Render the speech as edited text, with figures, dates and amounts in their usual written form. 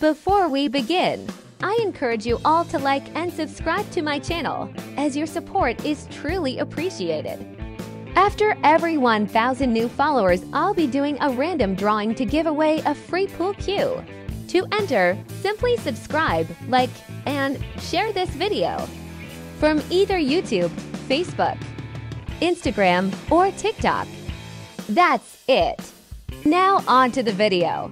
Before we begin, I encourage you all to like and subscribe to my channel, as your support is truly appreciated. After every 1,000 new followers, I'll be doing a random drawing to give away a free pool cue. To enter, simply subscribe, like, and share this video. From either YouTube, Facebook, Instagram, or TikTok. That's it. Now on to the video.